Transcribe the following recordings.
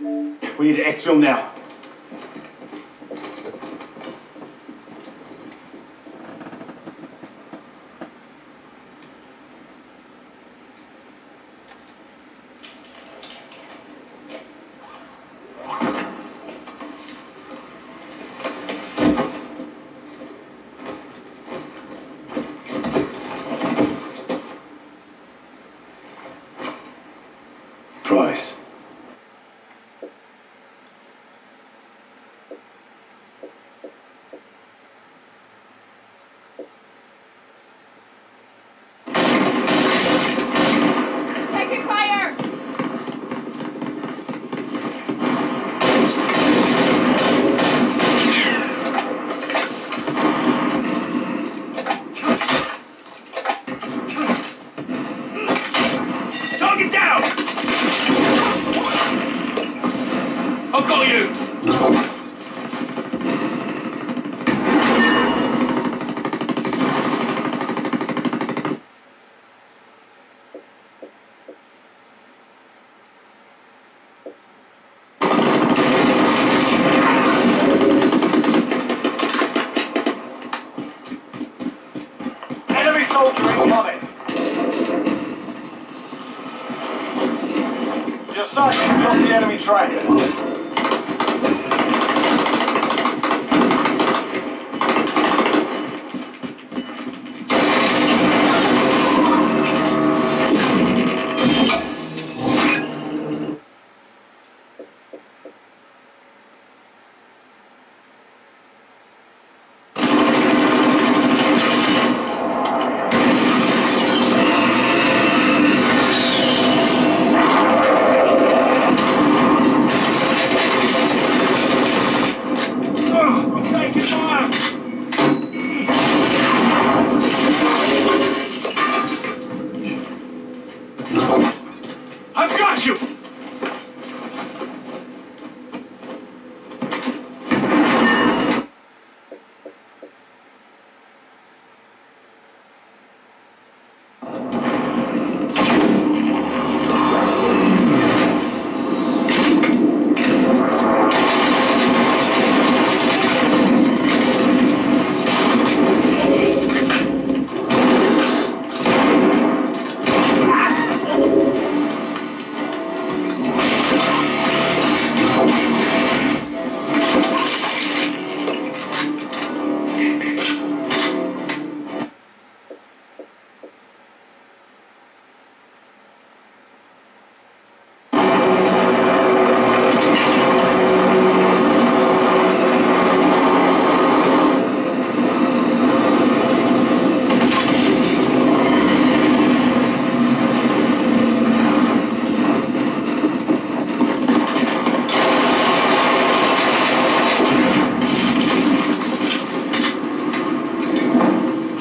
We need to exfil now. Price. Your sergeant dropped the enemy train.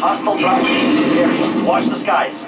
Hostile drops in the area. Watch the skies.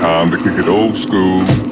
Time to kick it old school.